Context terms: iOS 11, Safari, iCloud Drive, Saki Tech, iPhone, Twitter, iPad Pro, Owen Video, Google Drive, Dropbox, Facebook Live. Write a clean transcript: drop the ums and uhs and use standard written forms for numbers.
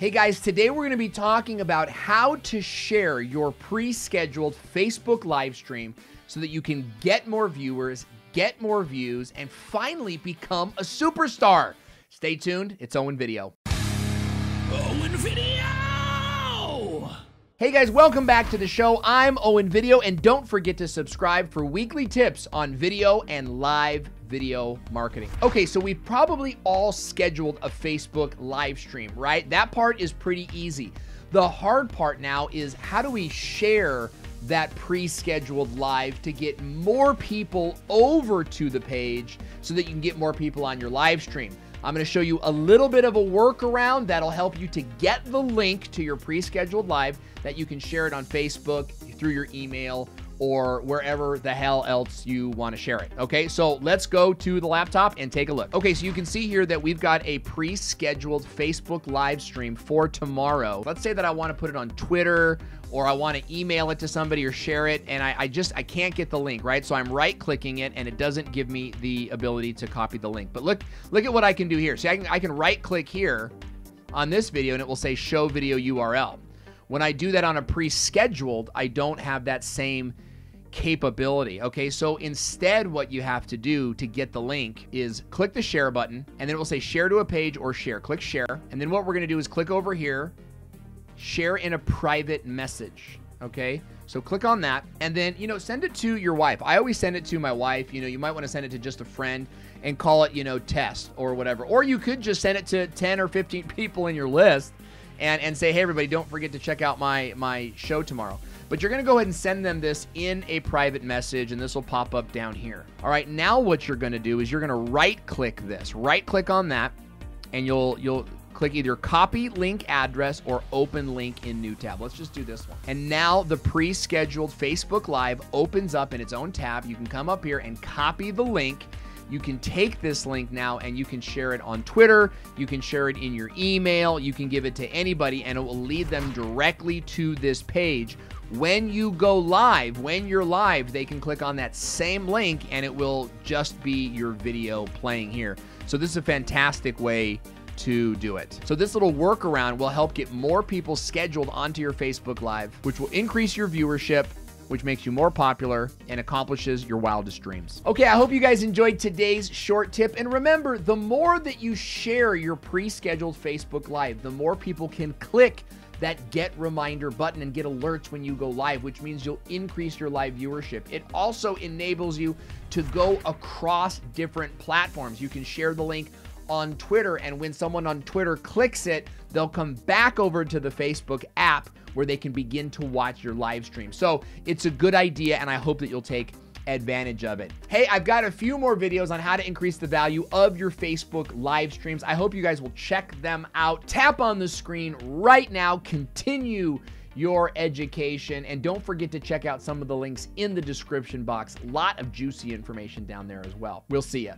Hey guys, today we're going to be talking about how to share your pre-scheduled Facebook live stream so that you can get more viewers, get more views, and finally become a superstar. Stay tuned. It's Owen Video. Owen Video! Hey guys, welcome back to the show. I'm Owen Video, and don't forget to subscribe for weekly tips on video and live video marketing. Okay, so we've probably all scheduled a Facebook live stream, right? That part is pretty easy. The hard part now is how do we share that pre-scheduled live to get more people over to the page so that you can get more people on your live stream? I'm going to show you a little bit of a workaround that'll help you to get the link to your pre-scheduled live that you can share it on Facebook, through your email, or wherever the hell else you want to share it. Okay, so let's go to the laptop and take a look. Okay, so you can see here that we've got a pre-scheduled Facebook live stream for tomorrow. Let's say that I want to put it on Twitter, or I want to email it to somebody or share it, and I can't get the link, right? So I'm right-clicking it, and it doesn't give me the ability to copy the link. But look at what I can do here. See, I can right-click here on this video, and it will say Show Video URL. When I do that on a pre-scheduled, I don't have that same capability. Okay, so instead what you have to do to get the link is click the share button, and then it will say share to a page or share. Click share, and then what we're going to do is click over here, share in a private message. Okay, so click on that, and then, you know, send it to your wife. I always send it to my wife. You know, you might want to send it to just a friend and call it, you know, test or whatever, or you could just send it to 10 or 15 people in your list and say, hey everybody, don't forget to check out my show tomorrow. But you're going to go ahead and send them this in a private message, and this will pop up down here. All right, now what you're going to do is you're going to right-click this. Right-click on that, and you'll click either copy link address or open link in new tab. Let's just do this one. And now the pre-scheduled Facebook Live opens up in its own tab. You can come up here and copy the link. You can take this link now and you can share it on Twitter. You can share it in your email. You can give it to anybody, and it will lead them directly to this page. When you go live, when you're live, they can click on that same link and it will just be your video playing here. So this is a fantastic way to do it. So this little workaround will help get more people scheduled onto your Facebook Live, which will increase your viewership, which makes you more popular and accomplishes your wildest dreams. Okay, I hope you guys enjoyed today's short tip. And remember, the more that you share your pre-scheduled Facebook Live, the more people can click that get reminder button and get alerts when you go live, which means you'll increase your live viewership. It also enables you to go across different platforms. You can share the link on Twitter, and when someone on Twitter clicks it, they'll come back over to the Facebook app where they can begin to watch your live stream. So it's a good idea, and I hope that you'll take advantage of it. Hey, I've got a few more videos on how to increase the value of your Facebook live streams. I hope you guys will check them out. Tap on the screen right now, continue your education, and don't forget to check out some of the links in the description box. A lot of juicy information down there as well. We'll see you.